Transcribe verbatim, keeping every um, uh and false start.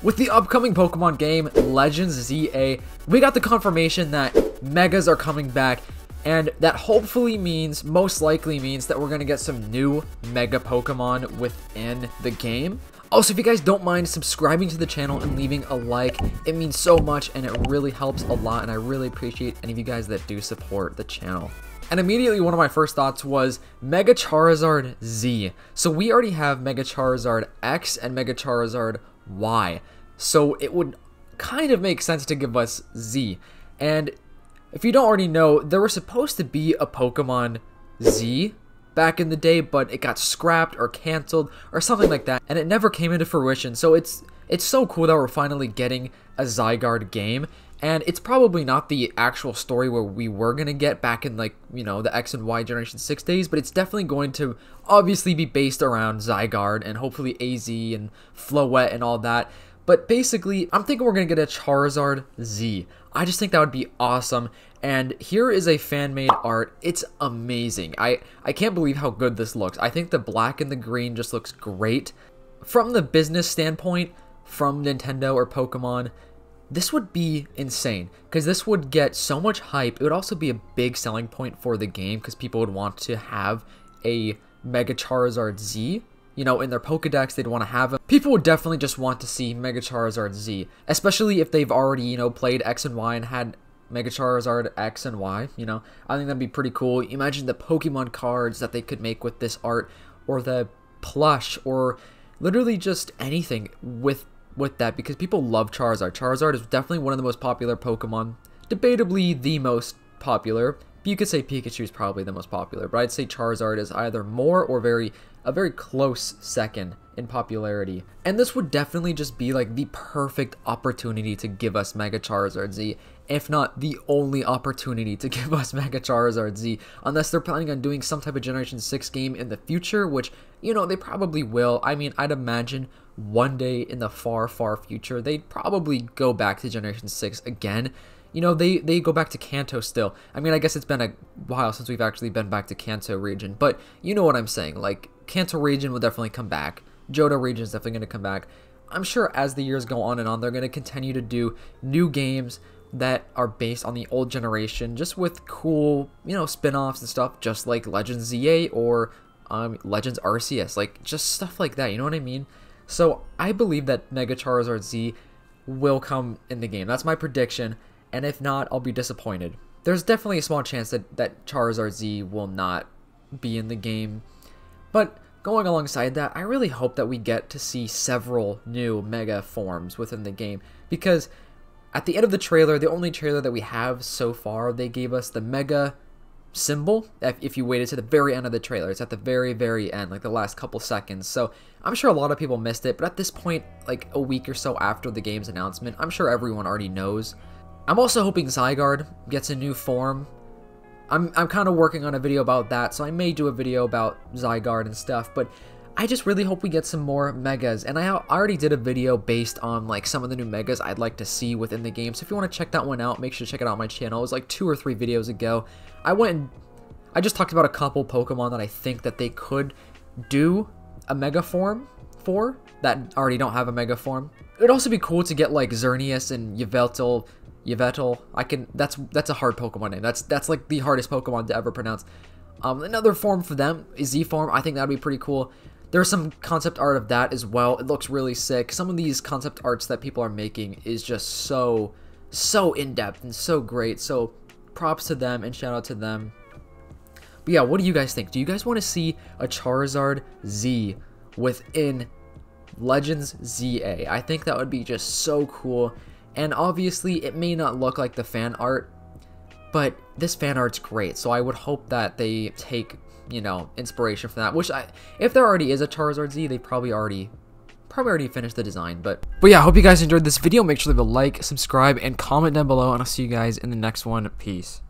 With the upcoming Pokemon game, Legends Z A, we got the confirmation that Megas are coming back, and that hopefully means, most likely means, that we're going to get some new Mega Pokemon within the game. Also, if you guys don't mind subscribing to the channel and leaving a like, it means so much and it really helps a lot, and I really appreciate any of you guys that do support the channel. And immediately one of my first thoughts was Mega Charizard Z. So we already have Mega Charizard X and Mega Charizard Y. So it would kind of make sense to give us Z. And if you don't already know, there was supposed to be a Pokemon Z back in the day, but it got scrapped or canceled or something like that, and it never came into fruition. So it's it's so cool that we're finally getting a Zygarde game. And it's probably not the actual story where we were going to get back in, like, you know, the X and Y Generation six days, but it's definitely going to obviously be based around Zygarde and hopefully A Z and Floette and all that. But basically, I'm thinking we're going to get a Charizard Z. I just think that would be awesome. And here is a fan-made art. It's amazing. I, I can't believe how good this looks. I think the black and the green just looks great. From the business standpoint, from Nintendo or Pokemon, this would be insane, because this would get so much hype. It would also be a big selling point for the game, because people would want to have a Mega Charizard Z. You know, in their Pokedex, they'd want to have them. People would definitely just want to see Mega Charizard Z, especially if they've already, you know, played X and Y and had Mega Charizard X and Y, you know. I think that'd be pretty cool. Imagine the Pokemon cards that they could make with this art, or the plush, or literally just anything with with that, because people love Charizard. Charizard is definitely one of the most popular Pokemon, debatably the most popular. You could say Pikachu is probably the most popular, but I'd say Charizard is either more or very a very close second in popularity. And this would definitely just be like the perfect opportunity to give us Mega Charizard Z, if not the only opportunity to give us Mega Charizard Z, unless they're planning on doing some type of Generation six game in the future, which, you know, they probably will. I mean, I'd imagine one day in the far, far future, they'd probably go back to Generation six again. You know, they, they go back to Kanto still. I mean, I guess it's been a while since we've actually been back to Kanto region, but you know what I'm saying. Like, Kanto region will definitely come back. Johto region is definitely going to come back. I'm sure as the years go on and on, they're going to continue to do new games that are based on the old generation, just with cool, you know, spin-offs and stuff, just like Legends Z A or um, Legends R C S. Like, just stuff like that, you know what I mean? So, I believe that Mega Charizard Z will come in the game. That's my prediction. And if not, I'll be disappointed. There's definitely a small chance that, that Charizard Z will not be in the game. But going alongside that, I really hope that we get to see several new Mega forms within the game. Because at the end of the trailer, the only trailer that we have so far, they gave us the Mega symbol. If you waited to the very end of the trailer, it's at the very, very end, like the last couple seconds. So I'm sure a lot of people missed it. But at this point, like a week or so after the game's announcement, I'm sure everyone already knows. I'm also hoping Zygarde gets a new form. I'm, I'm kind of working on a video about that, so I may do a video about Zygarde and stuff, but I just really hope we get some more Megas. And I already did a video based on like some of the new Megas I'd like to see within the game, so if you want to check that one out, make sure to check it out on my channel. It was like two or three videos ago. I went and I just talked about a couple Pokemon that I think that they could do a Mega form for, that already don't have a Mega form. It would also be cool to get like Xerneas and Yveltal, Yveltal, I can, that's, that's a hard Pokemon name. That's, that's like the hardest Pokemon to ever pronounce. Um, another form for them is Z form. I think that'd be pretty cool. There's some concept art of that as well. It looks really sick. Some of these concept arts that people are making is just so, so in-depth and so great. So props to them and shout out to them. But yeah, what do you guys think? Do you guys want to see a Charizard Z within Legends Z A? I think that would be just so cool. And obviously, it may not look like the fan art, but this fan art's great. So I would hope that they take, you know, inspiration from that. Which, I, if there already is a Charizard Z, they probably already, probably already finished the design. But, but yeah, I hope you guys enjoyed this video. Make sure to leave a like, subscribe, and comment down below. And I'll see you guys in the next one. Peace.